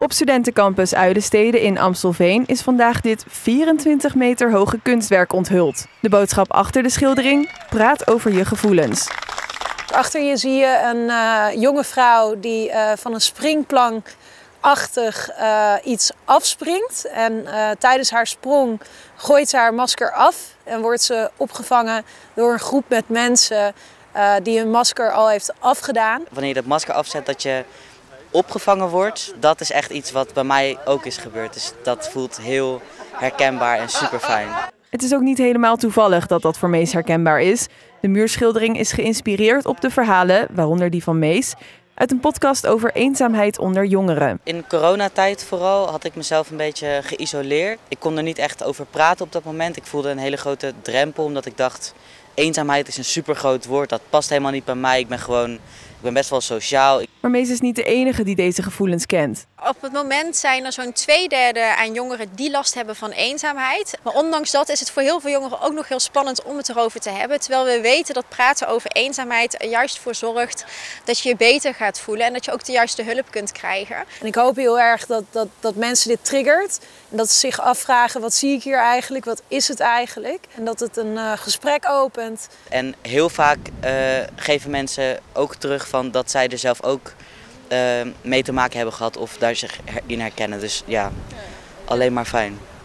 Op studentencampus Uilenstede in Amstelveen is vandaag dit 24 meter hoge kunstwerk onthuld. De boodschap achter de schildering praat over je gevoelens. Achter je zie je een jonge vrouw die van een springplankachtig iets afspringt. En tijdens haar sprong gooit ze haar masker af en wordt ze opgevangen door een groep met mensen die hun masker al heeft afgedaan. Wanneer je dat masker afzet, dat je opgevangen wordt, dat is echt iets wat bij mij ook is gebeurd. Dus dat voelt heel herkenbaar en super fijn. Het is ook niet helemaal toevallig dat dat voor Mees herkenbaar is. De muurschildering is geïnspireerd op de verhalen, waaronder die van Mees, uit een podcast over eenzaamheid onder jongeren. In coronatijd vooral had ik mezelf een beetje geïsoleerd. Ik kon er niet echt over praten op dat moment. Ik voelde een hele grote drempel, omdat ik dacht, eenzaamheid is een supergroot woord. Dat past helemaal niet bij mij. Ik ben best wel sociaal. Maar Mees is niet de enige die deze gevoelens kent. Op het moment zijn er zo'n 2/3 aan jongeren die last hebben van eenzaamheid. Maar ondanks dat is het voor heel veel jongeren ook nog heel spannend om het erover te hebben. Terwijl we weten dat praten over eenzaamheid er juist voor zorgt dat je je beter gaat voelen. En dat je ook de juiste hulp kunt krijgen. En ik hoop heel erg dat mensen dit triggert. En dat ze zich afvragen, wat zie ik hier eigenlijk? Wat is het eigenlijk? En dat het een gesprek opent. En heel vaak geven mensen ook terug van dat zij er zelf ook mee te maken hebben gehad of daar zich in herkennen. Dus ja, alleen maar fijn.